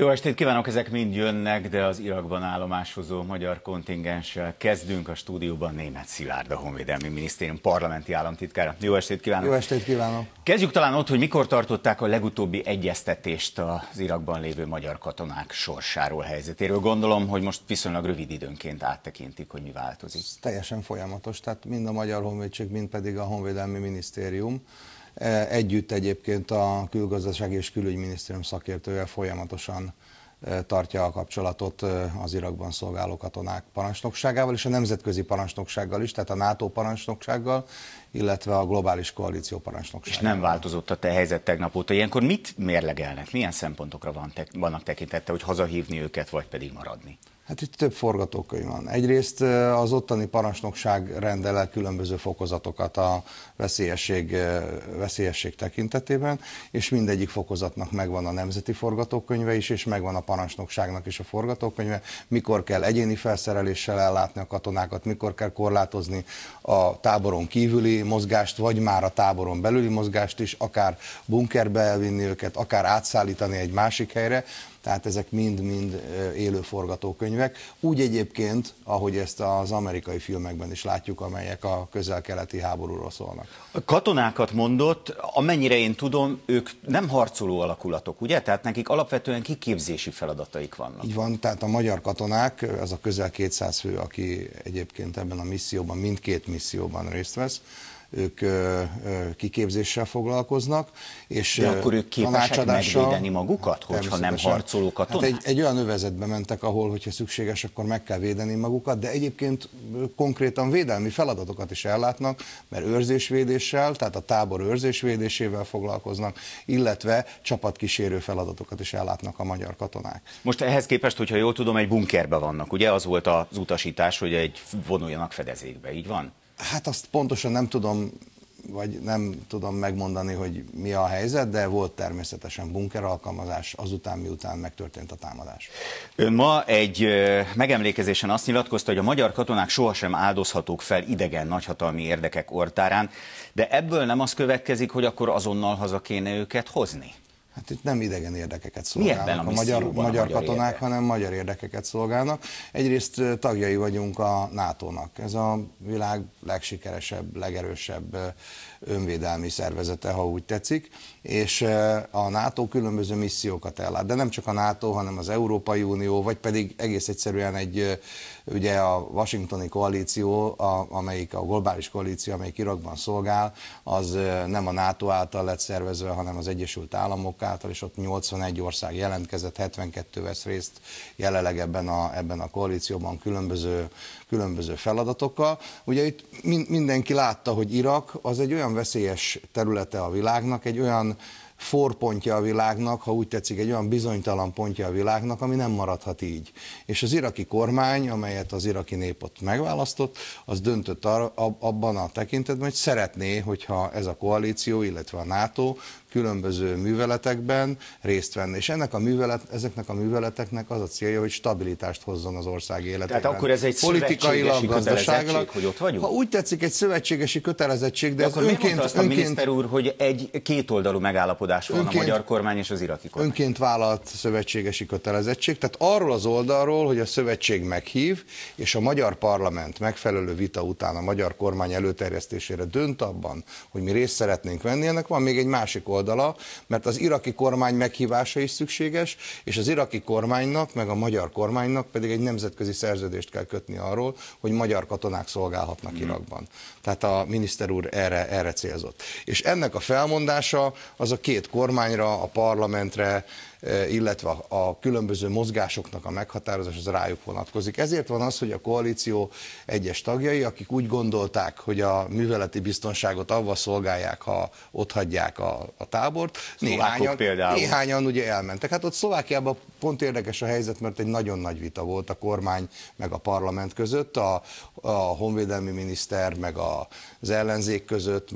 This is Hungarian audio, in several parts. Jó estét kívánok, ezek mind jönnek, de az Irakban állomásozó magyar kontingenssel kezdünk. A stúdióban Németh Szilárd, a Honvédelmi Minisztérium parlamenti államtitkára. Jó estét kívánok! Jó estét kívánok! Kezdjük talán ott, hogy mikor tartották a legutóbbi egyeztetést az Irakban lévő magyar katonák sorsáról, helyzetéről. Gondolom, hogy most viszonylag rövid időnként áttekintik, hogy mi változik. Ez teljesen folyamatos, tehát mind a Magyar Honvédség, mind pedig a Honvédelmi Minisztérium. Együtt egyébként a Külgazdasági és Külügyminisztérium szakértővel folyamatosan tartja a kapcsolatot az Irakban szolgáló katonák parancsnokságával és a nemzetközi parancsnoksággal is, tehát a NATO parancsnoksággal, illetve a globális koalíció parancsnoksággal. És nem változott a te helyzet tegnap óta. Ilyenkor mit mérlegelnek? Milyen szempontokra vannak tekintette, hogy hazahívni őket, vagy pedig maradni? Hát itt több forgatókönyv van. Egyrészt az ottani parancsnokság rendel el különböző fokozatokat a veszélyesség tekintetében, és mindegyik fokozatnak megvan a nemzeti forgatókönyve is, és megvan a parancsnokságnak is a forgatókönyve, mikor kell egyéni felszereléssel ellátni a katonákat, mikor kell korlátozni a táboron kívüli mozgást, vagy már a táboron belüli mozgást is, akár bunkerbe elvinni őket, akár átszállítani egy másik helyre. Tehát ezek mind-mind élő forgatókönyvek. Úgy egyébként, ahogy ezt az amerikai filmekben is látjuk, amelyek a közel-keleti háborúról szólnak. A katonákat mondott, amennyire én tudom, ők nem harcoló alakulatok, ugye? Tehát nekik alapvetően kiképzési feladataik vannak. Így van, tehát a magyar katonák, ez a közel 200 fő, aki egyébként ebben a misszióban, mindkét misszióban részt vesz, ők kiképzéssel foglalkoznak, és de akkor ők képesek megvédeni magukat, hogyha nem harcoló katonák? Hát egy olyan övezetbe mentek, ahol, hogyha szükséges, akkor meg kell védeni magukat, de egyébként konkrétan védelmi feladatokat is ellátnak, mert őrzésvédéssel, tehát a tábor őrzésvédésével foglalkoznak, illetve csapatkísérő feladatokat is ellátnak a magyar katonák. Most ehhez képest, hogyha jól tudom, egy bunkerben vannak, ugye? Az volt az utasítás, hogy vonuljanak fedezékbe, így van? Hát azt pontosan nem tudom megmondani, hogy mi a helyzet, de volt természetesen bunker alkalmazás azután, miután megtörtént a támadás. Ön ma egy megemlékezésen azt nyilatkozta, hogy a magyar katonák sohasem áldozhatók fel idegen nagyhatalmi érdekek oltárán, de ebből nem az következik, hogy akkor azonnal haza kéne őket hozni? Hát itt nem idegen érdekeket szolgálnak a magyar katonák, hanem magyar érdekeket szolgálnak. Egyrészt tagjai vagyunk a NATO-nak. Ez a világ legsikeresebb, legerősebb önvédelmi szervezete, ha úgy tetszik. És a NATO különböző missziókat ellát. De nem csak a NATO, hanem az Európai Unió, vagy pedig egész egyszerűen ugye a Washingtoni koalíció, amelyik a globális koalíció, amelyik Irakban szolgál, az nem a NATO által lett szervezve, hanem az Egyesült Államok által, és ott 81 ország jelentkezett, 72 vesz részt jelenleg ebben a koalícióban különböző feladatokkal. Ugye itt mindenki látta, hogy Irak az egy olyan veszélyes területe a világnak, egy olyan forpontja a világnak, ha úgy tetszik, egy olyan bizonytalan pontja a világnak, ami nem maradhat így. És az iraki kormány, amelyet az iraki nép ott megválasztott, az döntött abban a tekintetben, hogy szeretné, hogyha ez a koalíció, illetve a NATO különböző műveletekben részt venni. És ezeknek a műveleteknek az a célja, hogy stabilitást hozzon az ország életében. Tehát akkor ez egy politikailag, gazdaságilag, hogy ott vagyunk? Ha úgy tetszik, egy szövetségesi kötelezettség, de ez önként... Azt a miniszter úr, hogy egy kétoldalú megállapodás van a magyar kormány és az iraki kormány. Önként vállalt szövetségesi kötelezettség, tehát arról az oldalról, hogy a szövetség meghív, és a magyar parlament megfelelő vita után a magyar kormány előterjesztésére dönt abban, hogy mi részt szeretnénk venni, ennek van még egy másik oldala, mert az iraki kormány meghívása is szükséges, és az iraki kormánynak, meg a magyar kormánynak pedig egy nemzetközi szerződést kell kötni arról, hogy magyar katonák szolgálhatnak Irakban. Tehát a miniszter úr erre célzott. És ennek a felmondása az a két kormányra, a parlamentre, illetve a különböző mozgásoknak a meghatározás az rájuk vonatkozik. Ezért van az, hogy a koalíció egyes tagjai, akik úgy gondolták, hogy a műveleti biztonságot avval szolgálják, ha ott hagyják a tábort, néhányan ugye elmentek. Hát ott Szlovákiában pont érdekes a helyzet, mert egy nagyon nagy vita volt a kormány meg a parlament között, a honvédelmi miniszter meg az ellenzék között,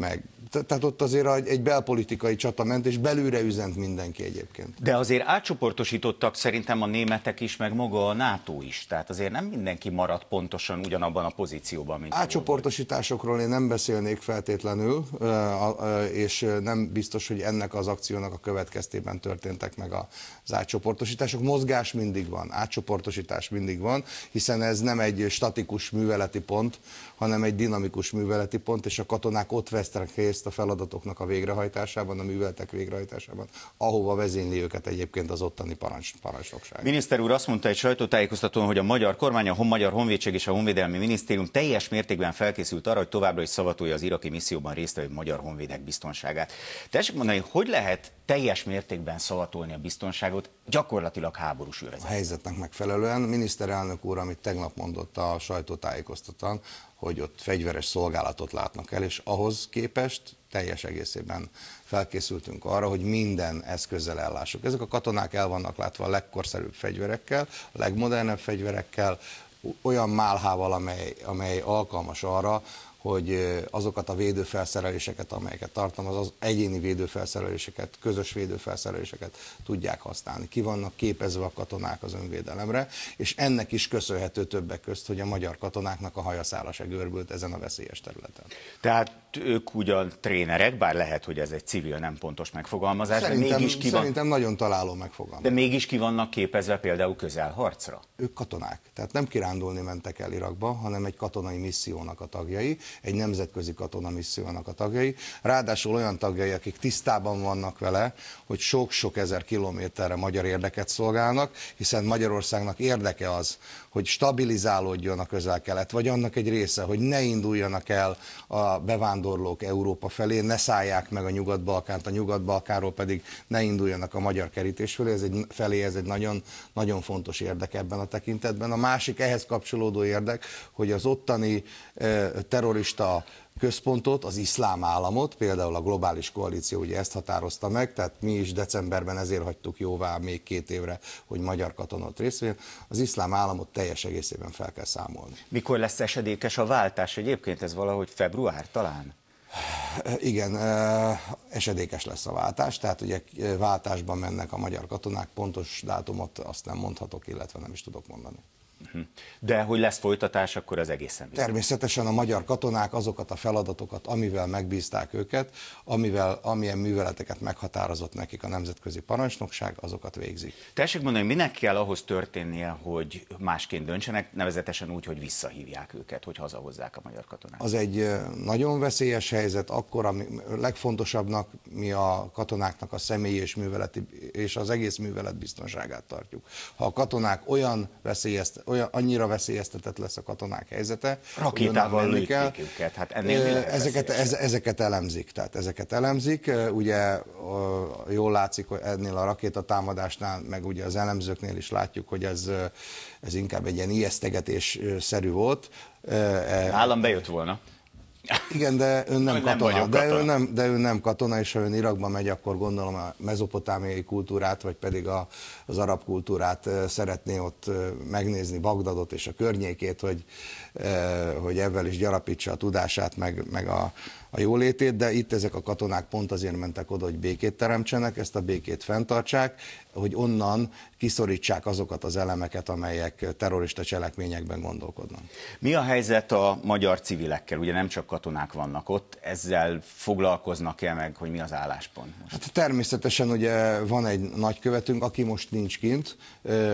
tehát ott azért egy belpolitikai csata ment, és belülre üzent mindenki egyébként. De azért átcsoportosítottak szerintem a németek is, meg maga a NATO is. Tehát azért nem mindenki maradt pontosan ugyanabban a pozícióban, mint átcsoportosításokról én nem beszélnék feltétlenül, és nem biztos, hogy ennek az akciónak a következtében történtek meg az átcsoportosítások. sok mozgás mindig van, átcsoportosítás mindig van, hiszen ez nem egy statikus műveleti pont, hanem egy dinamikus műveleti pont, és a katonák ott vesznek részt a feladatoknak a végrehajtásában, a műveletek végrehajtásában, ahova vezényli őket egyébként az ottani parancsnokság. Miniszter úr azt mondta egy sajtótájékoztatón, hogy a magyar kormány, a Magyar Honvédség és a Honvédelmi Minisztérium teljes mértékben felkészült arra, hogy továbbra is szavatolja az iraki misszióban résztvevő magyar honvédek biztonságát. Tessék mondani, hogy lehet teljes mértékben szavatolni a biztonságot gyakorlatilag háborús övezetben? A helyzetnek megfelelően miniszterelnök úr, amit tegnap mondott a sajtótájékoztatón, hogy ott fegyveres szolgálatot látnak el, és ahhoz képest teljes egészében felkészültünk arra, hogy minden eszközzel ellássuk. Ezek a katonák el vannak látva a legkorszerűbb fegyverekkel, a legmodernebb fegyverekkel, olyan málhával, amely alkalmas arra, hogy azokat a védőfelszereléseket, amelyeket tartalmaz, az egyéni védőfelszereléseket, közös védőfelszereléseket tudják használni. Ki vannak képezve a katonák az önvédelemre, és ennek is köszönhető többek közt, hogy a magyar katonáknak a hajaszála se görbült ezen a veszélyes területen. Tehát ők ugyan trénerek, bár lehet, hogy ez egy civil, nem pontos megfogalmazás. Szerintem nagyon találó megfogalmazás. De mégis ki vannak képezve például közelharcra? Ők katonák. Tehát nem kirándulni mentek el Irakba, hanem egy katonai missziónak a tagjai, egy nemzetközi katonamissziónak a tagjai, ráadásul olyan tagjai, akik tisztában vannak vele, hogy sok-sok ezer kilométerre magyar érdeket szolgálnak, hiszen Magyarországnak érdeke az, hogy stabilizálódjon a Közel-Kelet, vagy annak egy része, hogy ne induljanak el a bevándorlók Európa felé, ne szállják meg a Nyugat-Balkánt, a Nyugat-Balkánról pedig ne induljanak a magyar kerítés felé, ez egy nagyon, nagyon fontos érdek ebben a tekintetben. A másik ehhez kapcsolódó érdek, hogy az ottani terrorista központot, az iszlám államot, például a globális koalíció ugye ezt határozta meg, tehát mi is decemberben ezért hagytuk jóvá még 2 évre, hogy magyar katonát részt vegyen, az iszlám államot teljes egészében fel kell számolni. Mikor lesz esedékes a váltás? Egyébként ez valahogy február talán? Igen, esedékes lesz a váltás, tehát ugye váltásban mennek a magyar katonák, pontos dátumot azt nem mondhatok, illetve nem is tudok mondani. De hogy lesz folytatás, akkor az egészen biztos. Természetesen a magyar katonák azokat a feladatokat, amivel megbízták őket, amilyen műveleteket meghatározott nekik a nemzetközi parancsnokság, azokat végzik. Tessék mondani, minek kell ahhoz történnie, hogy másként döntsenek, nevezetesen úgy, hogy visszahívják őket, hogy hazahozzák a magyar katonát? Az egy nagyon veszélyes helyzet, akkor a legfontosabbnak mi a katonáknak a személyi és műveleti és az egész művelet biztonságát tartjuk. Ha a katonák annyira veszélyeztetett lesz a katonák helyzete. Rakétával lőtték őket, hát ennél ezeket elemzik, tehát ezeket elemzik, ugye jól látszik, hogy ennél a rakétatámadásnál, meg ugye az elemzőknél is látjuk, hogy ez inkább egy ilyen ijesztegetésszerű volt. Állam bejött volna. Igen, de ön nem katona. De ő nem katona, és ha ön Irakba megy, akkor gondolom a mezopotámiai kultúrát, vagy pedig az arab kultúrát szeretné ott megnézni, Bagdadot és a környékét, hogy ebben is gyarapítsa a tudását, meg a jólétét, de itt ezek a katonák pont azért mentek oda, hogy békét teremtsenek, ezt a békét fenntartsák, hogy onnan kiszorítsák azokat az elemeket, amelyek terrorista cselekményekben gondolkodnak. Mi a helyzet a magyar civilekkel? Ugye nem csak katonák vannak ott, ezzel foglalkoznak-e meg, hogy mi az álláspont most? Hát természetesen ugye van egy nagykövetünk, aki most nincs kint,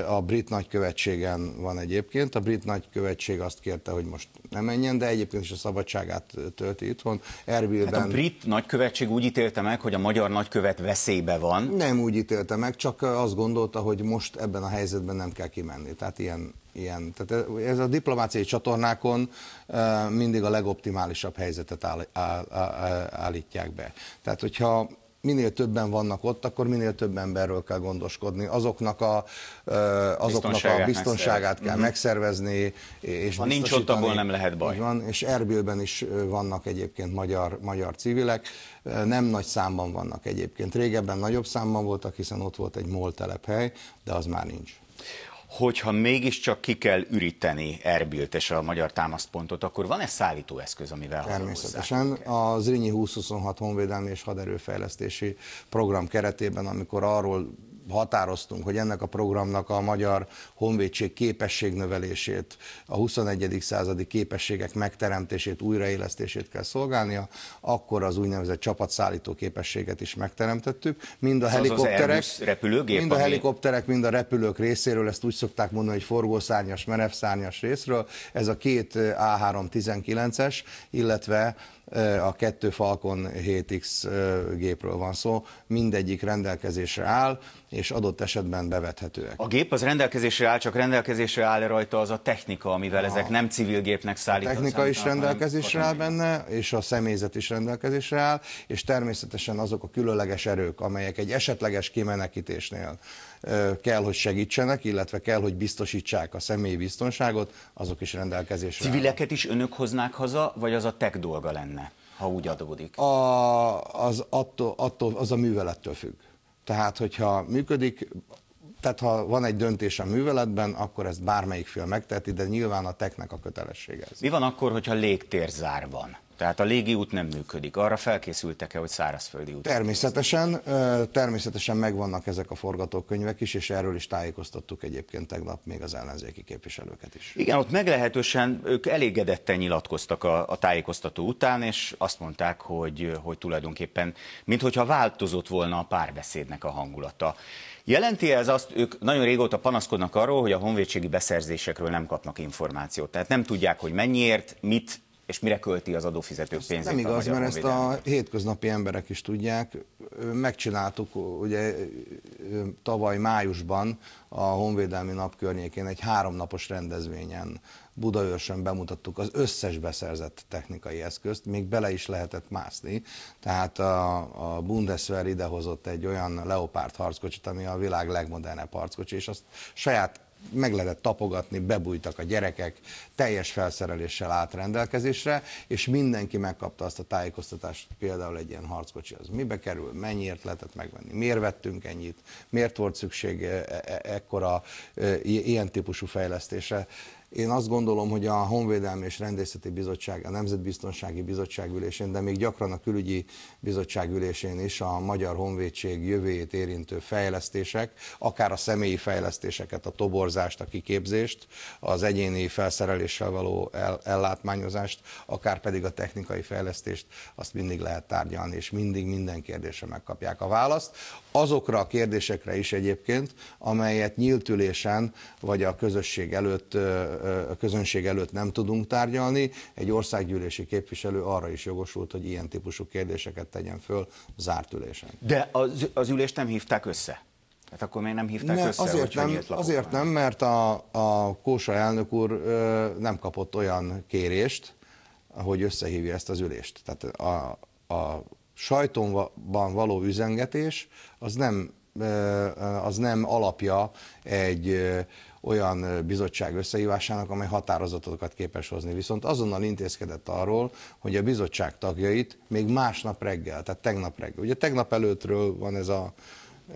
a brit nagykövetségen van egyébként, a brit nagykövetség azt kérte, hogy most ne menjen, de egyébként is a szabadságát tölti itthon. Hát a brit nagykövetség úgy ítélte meg, hogy a magyar nagykövet veszélybe van. Nem úgy ítélte meg, csak azt gondolta, hogy most ebben a helyzetben nem kell kimenni. Tehát tehát ez a diplomáciai csatornákon mindig a legoptimálisabb helyzetet állítják be. Tehát hogyha minél többen vannak ott, akkor minél több emberről kell gondoskodni. Azoknak a biztonságát kell megszervezni. És ha nincs ott, abból nem lehet baj. Van, és Erbilben is vannak egyébként magyar civilek. Nem nagy számban vannak egyébként. Régebben nagyobb számban voltak, hiszen ott volt egy MOL telephely, de az már nincs. Hogyha mégiscsak ki kell üríteni Erbilt és a magyar támaszpontot, akkor van-e szállítóeszköz, amivel természetesen a Zrínyi 2026 honvédelmi és haderőfejlesztési program keretében, amikor arról határoztunk, hogy ennek a programnak a Magyar Honvédség képességnövelését, a 21. századi képességek megteremtését, újraélesztését kell szolgálnia, akkor az úgynevezett csapatszállító képességet is megteremtettük. Mind a helikopterek, mind a repülők részéről, ezt úgy szokták mondani, hogy forgószárnyas, merevszárnyas részről, ez a két A319-es, illetve a kettő Falcon 7X gépről van szó, mindegyik rendelkezésre áll, és adott esetben bevethetőek. A gép az rendelkezésre áll, csak rendelkezésre áll rajta az a technika, amivel ezek nem civil gépnek szállítanak. A technika is rendelkezésre áll benne, és a személyzet is rendelkezésre áll, és természetesen azok a különleges erők, amelyek egy esetleges kimenekítésnél kell, hogy segítsenek, illetve kell, hogy biztosítsák a személyi biztonságot, azok is rendelkezésre állnak. Civileket is önök hoznák haza, vagy az a tech dolga lenne, ha úgy adódik? Az a művelettől függ. Tehát, hogyha működik, tehát ha van egy döntés a műveletben, akkor ezt bármelyik fél megteheti, de nyilván a technek a kötelessége ez. Mi van akkor, hogyha légtérzár van? Tehát a légiút nem működik. Arra felkészültek-e, hogy szárazföldi út? Természetesen megvannak ezek a forgatókönyvek is, és erről is tájékoztattuk egyébként tegnap még az ellenzéki képviselőket is. Igen, ott meglehetősen ők elégedetten nyilatkoztak a tájékoztató után, és azt mondták, hogy tulajdonképpen, minthogyha változott volna a párbeszédnek a hangulata. Jelenti ez azt, ők nagyon régóta panaszkodnak arról, hogy a honvédségi beszerzésekről nem kapnak információt. Tehát nem tudják, hogy mennyiért, mit és mire költi az adófizetők pénzét. Nem igaz, mert ezt a hétköznapi emberek is tudják. Megcsináltuk ugye tavaly májusban a Honvédelmi Nap környékén egy 3 napos rendezvényen Budaörsön bemutattuk az összes beszerzett technikai eszközt, még bele is lehetett mászni. Tehát a Bundeswehr idehozott egy olyan Leopard harckocsit, ami a világ legmodernebb harckocsi, és azt saját meg lehetett tapogatni, bebújtak a gyerekek, teljes felszereléssel állt rendelkezésre, és mindenki megkapta azt a tájékoztatást, például egy ilyen harckocsi az mibe kerül, mennyiért lehetett megvenni, miért vettünk ennyit, miért volt szükség ekkora ilyen típusú fejlesztésre. Én azt gondolom, hogy a Honvédelmi és Rendészeti Bizottság, a Nemzetbiztonsági Bizottság ülésén, de még gyakran a Külügyi Bizottság ülésén is a Magyar Honvédség jövőjét érintő fejlesztések, akár a személyi fejlesztéseket, a toborzást, a kiképzést, az egyéni felszereléssel való ellátmányozást, akár pedig a technikai fejlesztést, azt mindig lehet tárgyalni, és mindig minden kérdésre megkapják a választ. Azokra a kérdésekre is egyébként, amelyet nyílt ülésen, vagy a közönség előtt nem tudunk tárgyalni, egy országgyűlési képviselő arra is jogosult, hogy ilyen típusú kérdéseket tegyen föl zárt ülésen. De az ülést nem hívták össze? Hát akkor még nem hívták össze? Azért nem, mert a Kósa elnök úr nem kapott olyan kérést, hogy összehívja ezt az ülést. Tehát a sajtóban való üzengetés az nem alapja egy olyan bizottság összehívásának, amely határozatokat képes hozni. Viszont azonnal intézkedett arról, hogy a bizottság tagjait még másnap reggel, tehát tegnap reggel. Ugye tegnap előttről van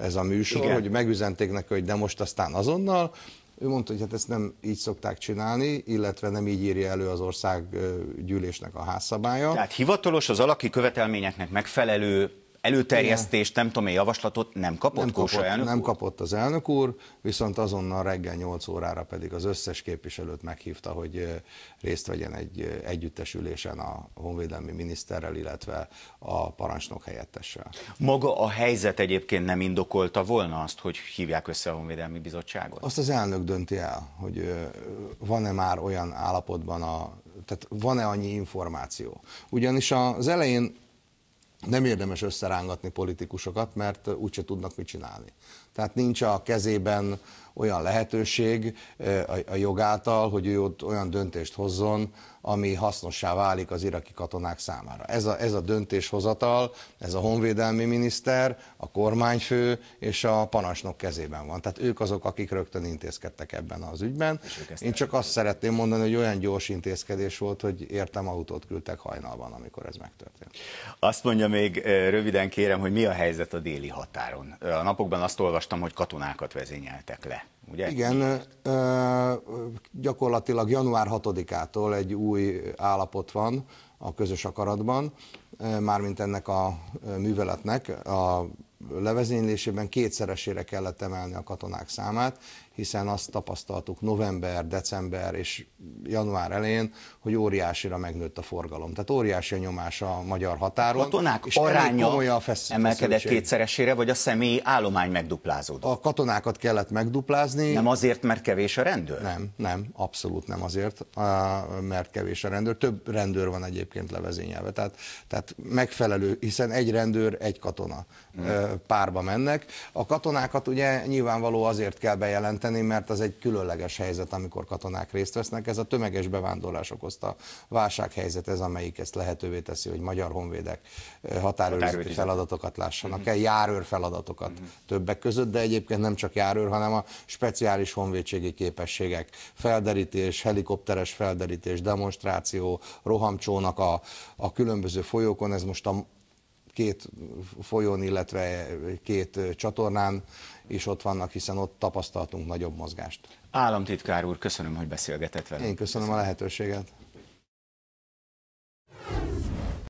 ez a műsor, igen, hogy megüzenték neki, hogy de most aztán azonnal. Ő mondta, hogy hát ezt nem így szokták csinálni, illetve nem így írja elő az országgyűlésnek a házszabálya. Tehát hivatalos, az alaki követelményeknek megfelelő előterjesztést, nem tudom, javaslatot nem kapott Kósa elnök úr? Nem kapott az elnök úr, viszont azonnal reggel 8 órára pedig az összes képviselőt meghívta, hogy részt vegyen egy együttes ülésen a honvédelmi miniszterrel, illetve a parancsnok helyettessel. Maga a helyzet egyébként nem indokolta volna azt, hogy hívják össze a honvédelmi bizottságot? Azt az elnök dönti el, hogy van-e már olyan állapotban, tehát van-e annyi információ. Ugyanis az elején nem érdemes összerángatni politikusokat, mert úgyse tudnak mit csinálni. Tehát nincs a kezében olyan lehetőség a jog által, hogy ő ott olyan döntést hozzon, ami hasznossá válik az iraki katonák számára. Ez a döntéshozatal, ez a honvédelmi miniszter, a kormányfő és a parancsnok kezében van. Tehát ők azok, akik rögtön intézkedtek ebben az ügyben. Én csak azt szeretném mondani, hogy olyan gyors intézkedés volt, hogy értem, autót küldtek hajnalban, amikor ez megtörtént. Azt mondja még röviden, kérem, hogy mi a helyzet a déli határon. A napokban azt olvastam, hogy katonákat vezényeltek le. Ugye? Igen, gyakorlatilag január 6-ától egy új állapot van a közös akaratban, mármint ennek a műveletnek a levezénylésében kétszeresére kellett emelni a katonák számát, hiszen azt tapasztaltuk november, december és január elején, hogy óriásira megnőtt a forgalom. Tehát óriási a nyomás a magyar határon. Katonák és aránya emelkedett kétszeresére, vagy a személyi állomány megduplázódott? A katonákat kellett megduplázni. Nem azért, mert kevés a rendőr? Nem, abszolút nem azért, mert kevés a rendőr. Több rendőr van egyébként levezényelve, tehát megfelelő, hiszen egy rendőr, egy katona párba mennek. A katonákat ugye nyilvánvaló azért kell bejelenteni, mert az egy különleges helyzet, amikor katonák részt vesznek. Ez a tömeges bevándorlás okozta válsághelyzet, ez amelyik ezt lehetővé teszi, hogy magyar honvédek határőrizeti feladatokat lássanak el, járőr feladatokat többek között, de egyébként nem csak járőr, hanem a speciális honvédségi képességek, felderítés, helikopteres felderítés, demonstráció, rohamcsónak a különböző folyókon, ez most a két folyón, illetve két csatornán is ott vannak, hiszen ott tapasztaltunk nagyobb mozgást. Államtitkár úr, köszönöm, hogy beszélgetett velem. Én köszönöm a lehetőséget.